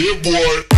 Yeah, boy.